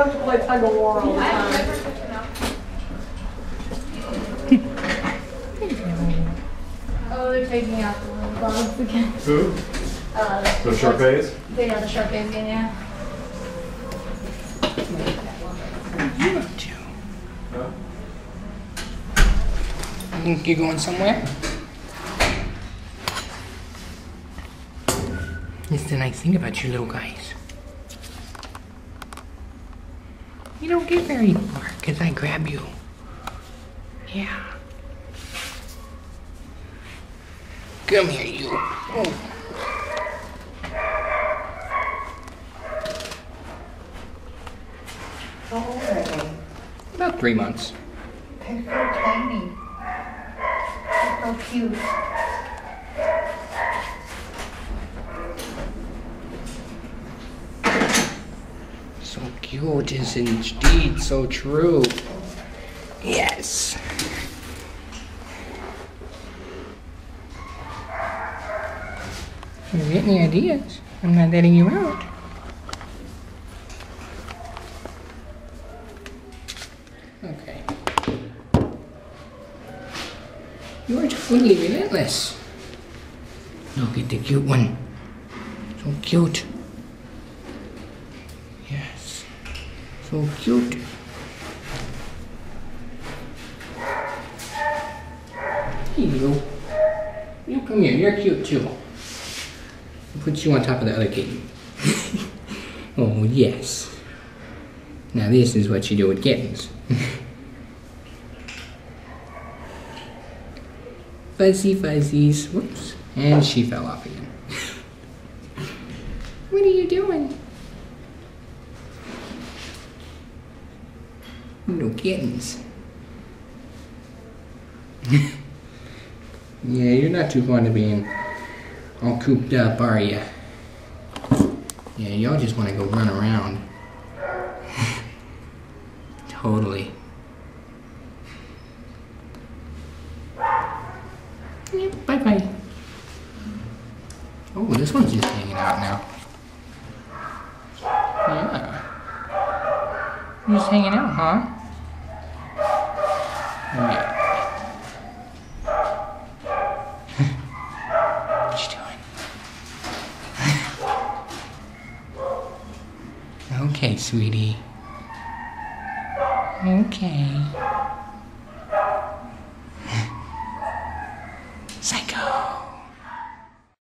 wanted to play tug of war all the time. Oh, they're taking out the little dogs again. Who? The Sharpays? Yeah, the Sharpays again, yeah. You think you're going somewhere? That's the nice thing about you little guys. You don't get very far because I grab you. Yeah. Come here, you. Oh. How old are they? About 3 months. They're so tiny. They're so cute. So cute is indeed so true. Yes. If you get any ideas, I'm not letting you out. Okay. You're fully relentless. Look at the cute one. So cute. Yes. So cute. Hey, you. You come here. You're cute too. I'll put you on top of the other kitten. Oh, yes. Now this is what you do with kittens. Fuzzy fuzzies. Whoops. And she fell off again. What are you doing? Little kittens. Yeah, you're not too fond of being all cooped up, are you? Yeah, y'all just want to go run around. Totally. Yeah, bye bye. Oh, this one's just hanging out now. Yeah. You're just hanging out, huh? Yeah. What you doing? Okay, sweetie. Okay. Psycho.